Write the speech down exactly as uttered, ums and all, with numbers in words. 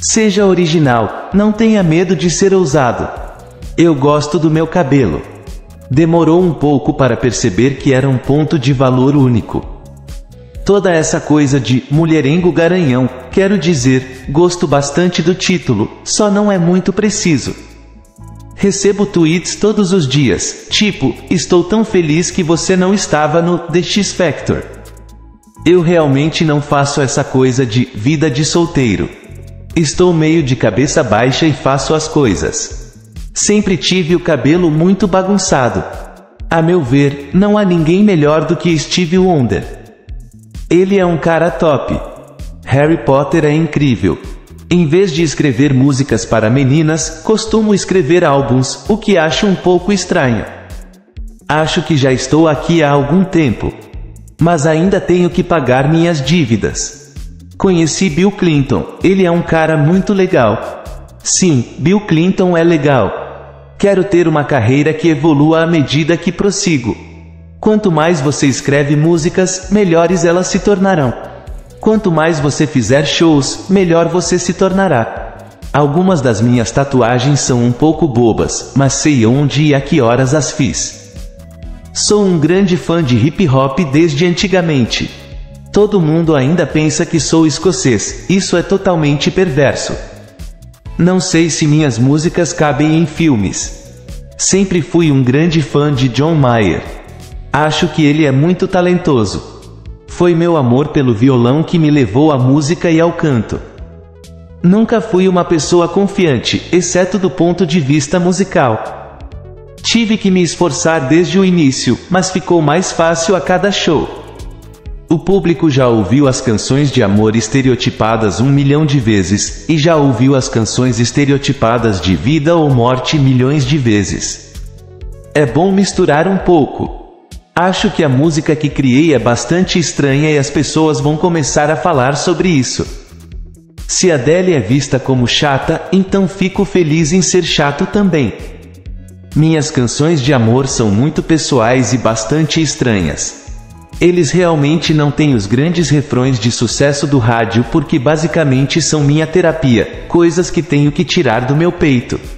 Seja original, não tenha medo de ser ousado. Eu gosto do meu cabelo. Demorou um pouco para perceber que era um ponto de valor único. Toda essa coisa de mulherengo garanhão, quero dizer, gosto bastante do título, só não é muito preciso. Recebo tweets todos os dias, tipo, estou tão feliz que você não estava no The X Factor. Eu realmente não faço essa coisa de vida de solteiro. Estou meio de cabeça baixa e faço as coisas. Sempre tive o cabelo muito bagunçado. A meu ver, não há ninguém melhor do que Stevie Wonder. Ele é um cara top. Harry Potter é incrível. Em vez de escrever músicas para meninas, costumo escrever álbuns, o que acho um pouco estranho. Acho que já estou aqui há algum tempo. Mas ainda tenho que pagar minhas dívidas. Conheci Bill Clinton, ele é um cara muito legal. Sim, Bill Clinton é legal. Quero ter uma carreira que evolua à medida que prossigo. Quanto mais você escreve músicas, melhores elas se tornarão. Quanto mais você fizer shows, melhor você se tornará. Algumas das minhas tatuagens são um pouco bobas, mas sei onde e a que horas as fiz. Sou um grande fã de hip hop desde antigamente. Todo mundo ainda pensa que sou escocês, isso é totalmente perverso. Não sei se minhas músicas cabem em filmes. Sempre fui um grande fã de John Mayer. Acho que ele é muito talentoso. Foi meu amor pelo violão que me levou à música e ao canto. Nunca fui uma pessoa confiante, exceto do ponto de vista musical. Tive que me esforçar desde o início, mas ficou mais fácil a cada show. O público já ouviu as canções de amor estereotipadas um milhão de vezes, e já ouviu as canções estereotipadas de vida ou morte milhões de vezes. É bom misturar um pouco. Acho que a música que criei é bastante estranha e as pessoas vão começar a falar sobre isso. Se Adele é vista como chata, então fico feliz em ser chato também. Minhas canções de amor são muito pessoais e bastante estranhas. Eles realmente não têm os grandes refrões de sucesso do rádio porque basicamente são minha terapia, coisas que tenho que tirar do meu peito.